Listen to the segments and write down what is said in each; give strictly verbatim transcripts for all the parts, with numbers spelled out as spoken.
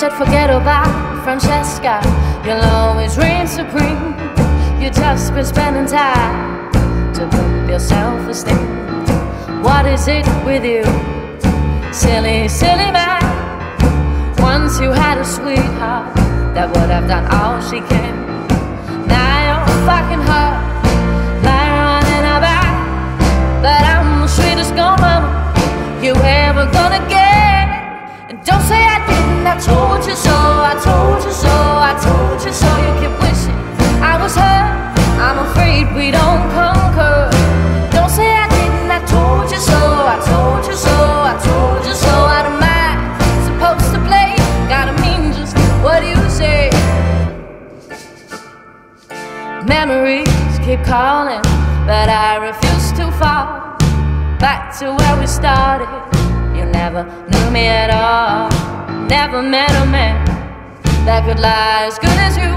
said forget about Francesca, you'll always reign supreme. You've just been spending time to put your self-esteem. What is it with you? Silly, silly man. Once you had a sweetheart that would have done all she can. Now you're fucking hurt, lying on in her back. But I'm the sweetest girl, mama, you ever gonna get. And don't say I didn't, I told you so, I told you so, I told you so. You keep wishing I was her, I'm afraid we don't conquer. Don't say I didn't, I told you so, I told you so, I told you so. What am I supposed to play? Gotta mean just what you say. Memories keep calling, but I refuse to fall back to where we started. You never knew me at all. Never met a man that could lie as good as you.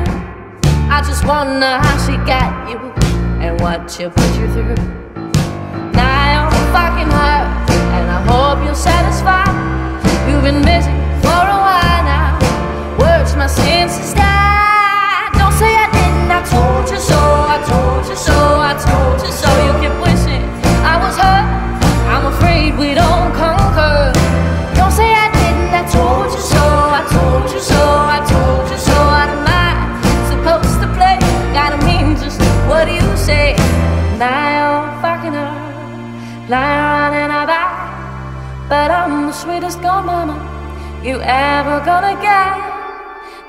I just wonder how she got you and what she put you through. Now you're fucking hurt, and I hope you're satisfied. You've been busy for a while now. Words my senses die. Don't say I didn't, I told you so, I told you so, I told you so. You kept wishing I was hurt, I'm afraid we don't conquer. Don't say I didn't, I told you so, I told you so, I told you so. What am I supposed to play? Gotta mean just what do you say? Now you're fucking hurt, lying around in her back. But I'm the sweetest girl, mama, you ever gonna get.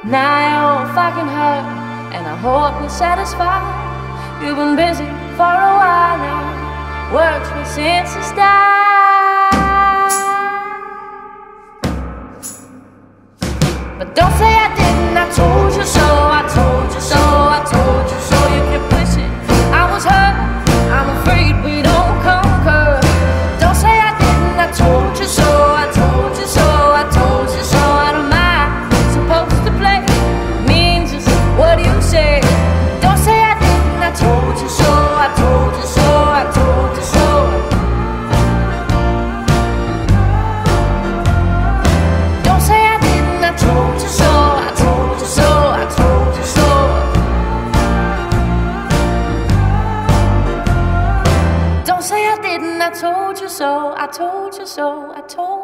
Now you're fucking hurt, and I hope you're satisfied. You've been busy for a while now. Works me since the start. But don't say I didn't, I told you so, I told you so, I told you so. You kept wishing I was hurt, I'm afraid we don't conquer. Don't say I didn't, I told you so, I told you so, I told you so. What am I supposed to play? It means just what do you say? Don't say I didn't, I told you so, I told you so, I told you so. Don't say I didn't, I told you so, I told you so, I told you so. Don't say I didn't, I told you so, I told you so, I told you so.